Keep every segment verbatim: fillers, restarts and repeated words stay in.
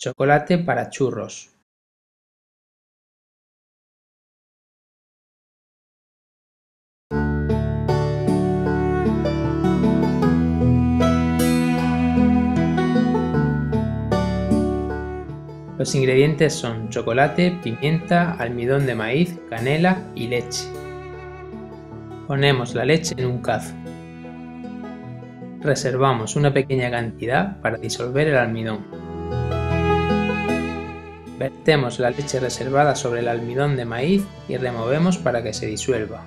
Chocolate para churros. Los ingredientes son chocolate, pimienta, almidón de maíz, canela y leche. Ponemos la leche en un cazo. Reservamos una pequeña cantidad para disolver el almidón. Vertemos la leche reservada sobre el almidón de maíz y removemos para que se disuelva.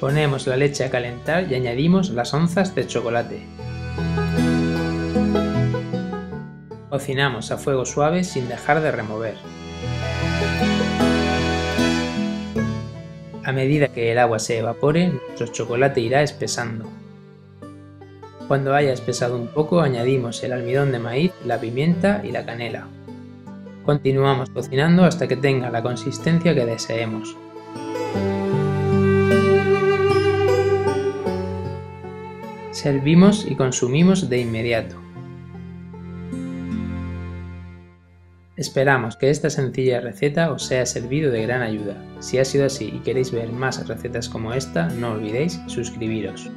Ponemos la leche a calentar y añadimos las onzas de chocolate. Cocinamos a fuego suave sin dejar de remover. A medida que el agua se evapore, nuestro chocolate irá espesando. Cuando haya espesado un poco, añadimos el almidón de maíz, la pimienta y la canela. Continuamos cocinando hasta que tenga la consistencia que deseemos. Servimos y consumimos de inmediato. Esperamos que esta sencilla receta os haya servido de gran ayuda. Si ha sido así y queréis ver más recetas como esta, no olvidéis suscribiros.